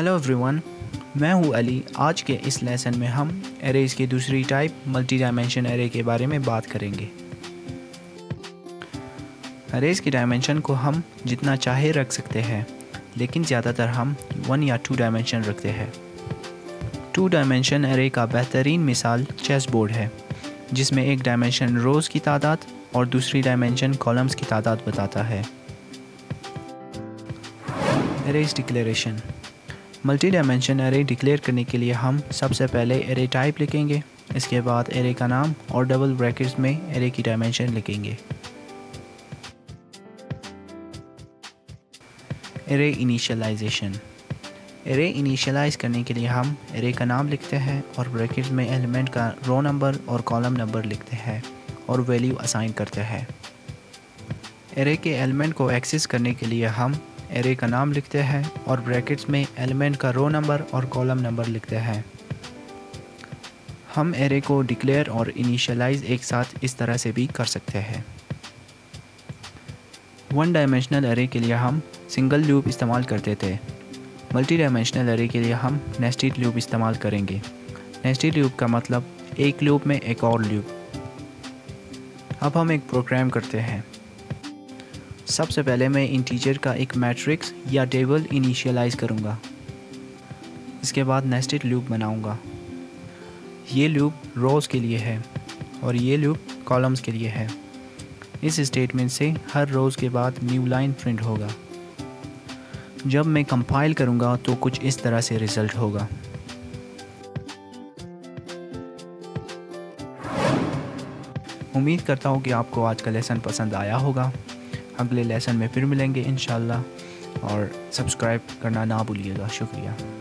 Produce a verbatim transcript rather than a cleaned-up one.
Hello everyone, मैं हूं अली। आज के इस लेसन में हम एरेज़ की दूसरी टाइप मल्टी डायमेंशन एरे के बारे में बात करेंगे। एरेज़ की डायमेंशन को हम जितना चाहे रख सकते हैं, लेकिन ज़्यादातर हम वन या टू डायमेंशन रखते हैं। टू डायमेंशन एरे का बेहतरीन मिसाल चेस बोर्ड है, जिसमें एक डायमेंशन रोज़ की तादाद और दूसरी डायमेंशन कॉलम्स की तादाद बताता है। Arrays declaration. Multi dimension array declare करने के लिए हम सबसे पहले एरे टाइप लिखेंगे, इसके बाद एरे का नाम और डबल ब्रैकेट्स में एरे की डायमेंशन लिखेंगे। Array initialisation. एरे इनिशियलाइज करने के लिए हम एरे का नाम लिखते हैं और ब्रैकेट्स में एलिमेंट का रो नंबर और कॉलम नंबर लिखते हैं और वैल्यू असाइन करते हैं। एरे के एलिमेंट को एक्सेस करने के लिए हम एरे का नाम लिखते हैं और ब्रैकेट्स में एलिमेंट का रो नंबर और कॉलम नंबर लिखते हैं। हम एरे को डिक्लेयर और इनिशियलाइज एक साथ इस तरह से भी कर सकते हैं। वन डायमेंशनल एरे के लिए हम सिंगल लूप इस्तेमाल करते थे। मल्टी डायमेंशनल एरे के लिए हम नेस्टेड लूप इस्तेमाल करेंगे। नेस्टेड लूप का मतलब एक लूप में एक और लूप। अब हम एक प्रोग्राम करते हैं। सबसे पहले मैं इंटीजर का एक मैट्रिक्स या टेबल इनिशियलाइज करूंगा। इसके बाद नेस्टेड लूप बनाऊंगा। ये लूप रोज़ के लिए है और ये लूप कॉलम्स के लिए है। इस स्टेटमेंट से हर रोज़ के बाद न्यू लाइन प्रिंट होगा। जब मैं कंपाइल करूंगा तो कुछ इस तरह से रिजल्ट होगा। उम्मीद करता हूँ कि आपको आज का लेसन पसंद आया होगा। अगले लेसन में फिर मिलेंगे इंशाल्लाह, और सब्सक्राइब करना ना भूलिएगा। शुक्रिया।